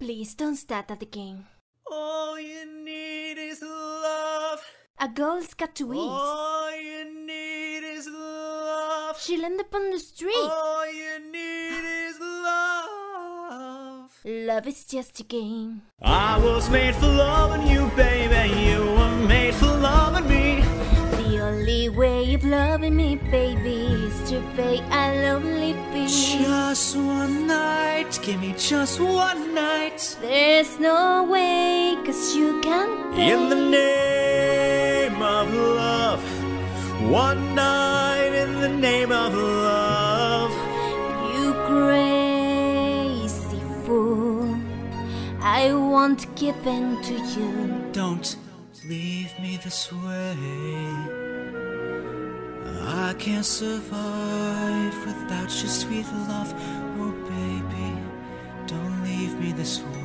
Please don't start at the game. All you need is love. A girl's got to eat. All you need is love. She'll end up on the street. All you need is love. Love is just a game. I was made for loving you, baby. You were made for loving me. The only way of loving me, baby, is to pay a lonely fee. Just one night, give me just one night. There's no way, cause you can't pay. In the name of love, one night in the name of love. You crazy fool, I won't give in to you. Don't leave me this way, I can't survive without your sweet love. Oh baby, don't leave me this way.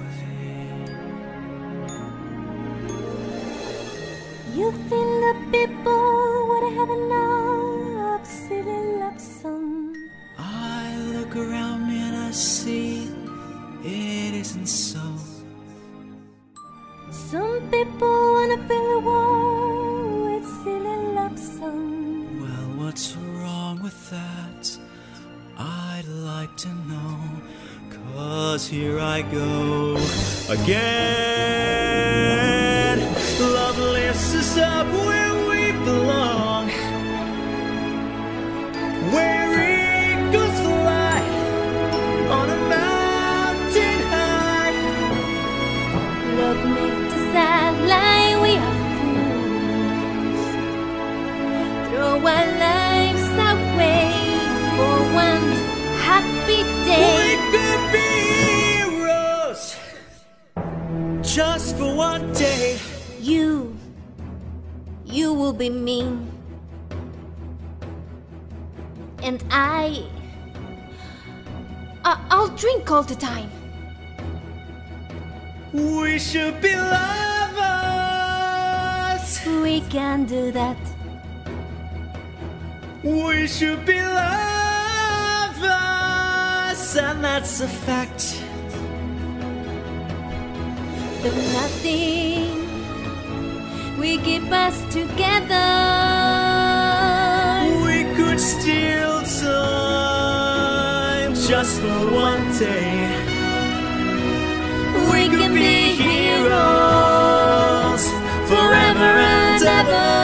You think that people would have enough silly love song? I look around me and I see it isn't so. Some people wanna fill the world with silly love songs. Well, what's wrong with that? I'd like to know. Cause here I go again. Love lifts us up where we belong, where eagles fly on a mountain high. Love makes that lie, we are fools. Throw our lives away for one happy day. We could be heroes just for one day. You will be mean, and I'll drink all the time. We should be lovers. We can do that. We should be lovers, and that's a fact. Though nothing will keep us together, we could steal time just for one day. We can be heroes forever and ever.